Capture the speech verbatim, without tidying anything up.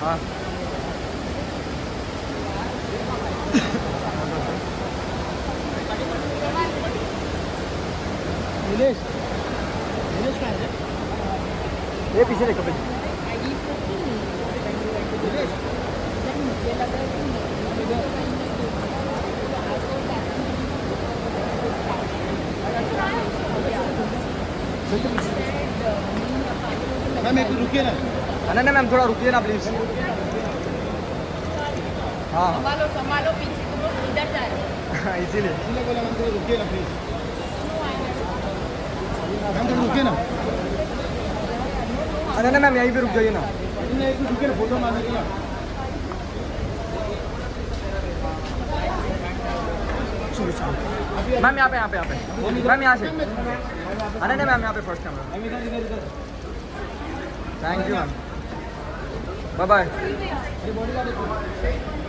हाँ नीलेश नीलेश कहाँ है? ये पीछे देखो पीछे। नीलेश मुझे लगा मैम एक रुकिए ना। नहीं नहीं मैम थोड़ा रुकिए ना प्लीज। हाँ संभालो संभालो पीछे तुम लोग इधर जा रहे हो। इसीलिए इसीलिए बोला मैम थोड़ा रुकिए ना प्लीज। मैम थोड़ा रुकिए ना। अरे ना मैम यहीं पे रुक जाइए ना। नहीं एक रुकिए ना फोटो मारने के लिए। मैम यहाँ पे यहाँ पे यहाँ पे मैम यहाँ से। अरे नहीं मैम यहाँ पे first time. Thank you ma'am bye bye.